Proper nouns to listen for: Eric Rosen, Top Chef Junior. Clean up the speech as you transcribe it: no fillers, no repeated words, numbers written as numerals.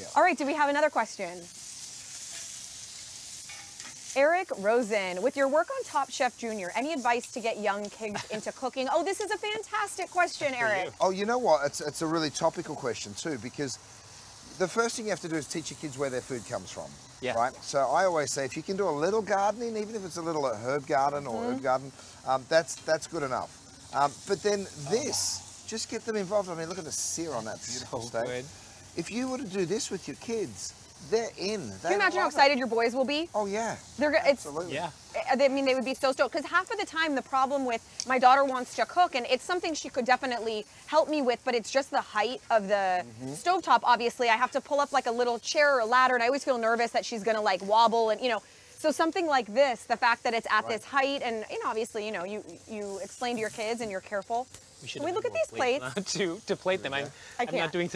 Yeah. All right, do we have another question? Eric Rosen, with your work on Top Chef Junior, any advice to get young kids into cooking? Oh, this is a fantastic question, Eric. You. Oh, you know what? It's a really topical question too, because the first thing you have to do is teach your kids where their food comes from, yeah. Right? So I always say, if you can do a little gardening, even if it's a little herb garden or herb garden, that's good enough. But then this, just get them involved. I mean, look at the sear on that beautiful steak. If you were to do this with your kids, they're in. Can you imagine how excited your boys will be? Oh yeah, absolutely. Yeah. I mean, they would be so stoked, because half of the time the problem with my daughter wants to cook, and it's something she could definitely help me with, but it's just the height of the stovetop. Obviously, I have to pull up like a little chair or a ladder, and I always feel nervous that she's gonna like wobble, and you know. So something like this, the fact that it's at this height, and you know, obviously, you know, you explain to your kids and you're careful. We look at these plates. To plate them. I'm not doing.